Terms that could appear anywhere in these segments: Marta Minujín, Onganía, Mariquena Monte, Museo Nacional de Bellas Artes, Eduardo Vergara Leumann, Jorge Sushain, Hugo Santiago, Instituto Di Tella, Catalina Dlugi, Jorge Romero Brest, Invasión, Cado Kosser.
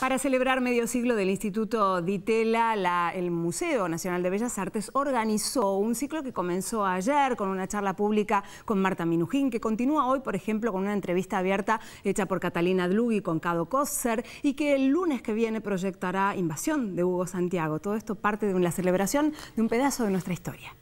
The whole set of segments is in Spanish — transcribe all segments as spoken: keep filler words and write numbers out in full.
Para celebrar medio siglo del Instituto Di Tella, la, el Museo Nacional de Bellas Artes organizó un ciclo que comenzó ayer con una charla pública con Marta Minujín, que continúa hoy, por ejemplo, con una entrevista abierta hecha por Catalina Dlugi con Cado Kosser, y que el lunes que viene proyectará Invasión de Hugo Santiago. Todo esto parte de la celebración de un pedazo de nuestra historia.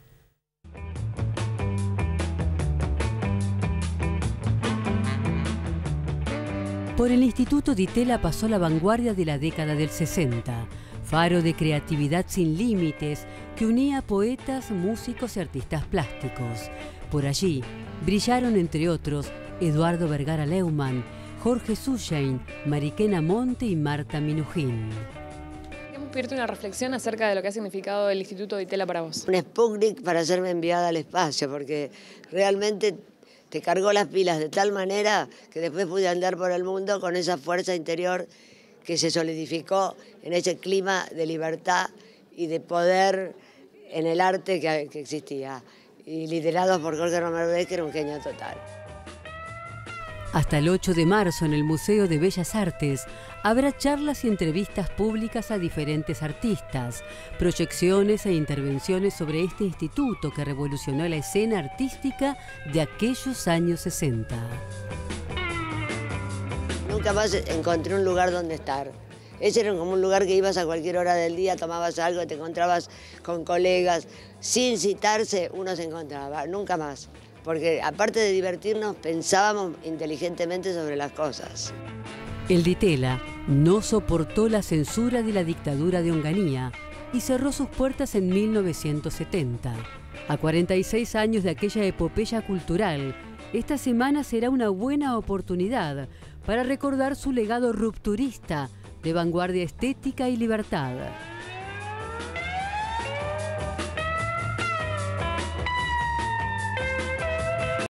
Por el Instituto Di Tella pasó la vanguardia de la década del sesenta, faro de creatividad sin límites que unía a poetas, músicos y artistas plásticos. Por allí brillaron, entre otros, Eduardo Vergara Leumann, Jorge Sushain, Mariquena Monte y Marta Minujín. Queremos pedirte una reflexión acerca de lo que ha significado el Instituto Di Tella para vos. Un Sputnik para serme enviada al espacio, porque realmente te cargó las pilas de tal manera que después pude andar por el mundo con esa fuerza interior que se solidificó en ese clima de libertad y de poder en el arte que, que existía. Y liderados por Jorge Romero Brest, que era un genio total. Hasta el ocho de marzo en el Museo de Bellas Artes habrá charlas y entrevistas públicas a diferentes artistas, proyecciones e intervenciones sobre este instituto que revolucionó la escena artística de aquellos años sesenta. Nunca más encontré un lugar donde estar. Ese era como un lugar que ibas a cualquier hora del día, tomabas algo, te encontrabas con colegas. Sin citarse uno se encontraba, nunca más. Porque aparte de divertirnos, pensábamos inteligentemente sobre las cosas. El Di Tella no soportó la censura de la dictadura de Onganía y cerró sus puertas en mil novecientos setenta. A cuarenta y seis años de aquella epopeya cultural, esta semana será una buena oportunidad para recordar su legado rupturista de vanguardia estética y libertad.